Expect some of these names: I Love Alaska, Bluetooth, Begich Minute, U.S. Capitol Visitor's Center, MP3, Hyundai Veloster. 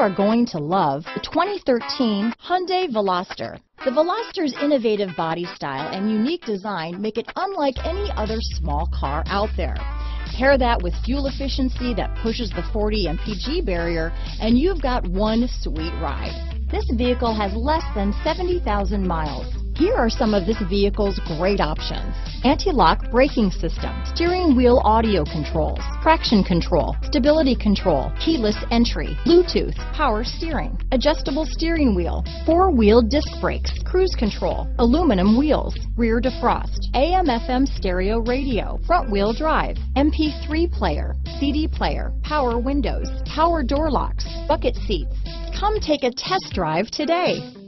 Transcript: are going to love the 2013 Hyundai Veloster. The Veloster's innovative body style and unique design make it unlike any other small car out there. Pair that with fuel efficiency that pushes the 40 mpg barrier, and you've got one sweet ride. This vehicle has less than 70,000 miles. Here are some of this vehicle's great options: anti-lock braking system, steering wheel audio controls, traction control, stability control, keyless entry, Bluetooth, power steering, adjustable steering wheel, four-wheel disc brakes, cruise control, aluminum wheels, rear defrost, AM/FM stereo radio, front-wheel drive, MP3 player, CD player, power windows, power door locks, bucket seats. Come take a test drive today.